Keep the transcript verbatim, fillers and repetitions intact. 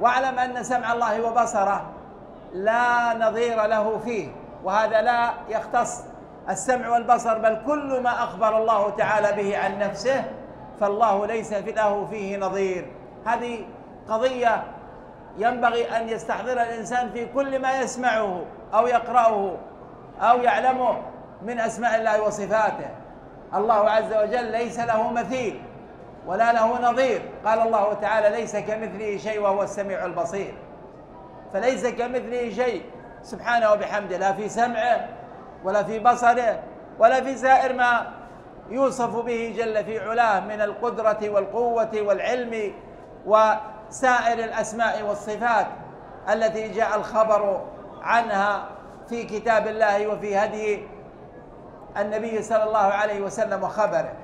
واعلم أن سمع الله وبصره لا نظير له فيه، وهذا لا يختص السمع والبصر، بل كل ما أخبر الله تعالى به عن نفسه فالله ليس له فيه نظير. هذه قضية ينبغي أن يستحضر الإنسان في كل ما يسمعه أو يقرأه أو يعلمه من أسماء الله وصفاته. الله عز وجل ليس له مثيل ولا له نظير، قال الله تعالى ليس كمثله شيء وهو السميع البصير، فليس كمثله شيء سبحانه وبحمده، لا في سمعه ولا في بصره ولا في سائر ما يوصف به جل في علاه من القدرة والقوة والعلم وسائر الأسماء والصفات التي جاء الخبر عنها في كتاب الله وفي هدي النبي صلى الله عليه وسلم وخبره.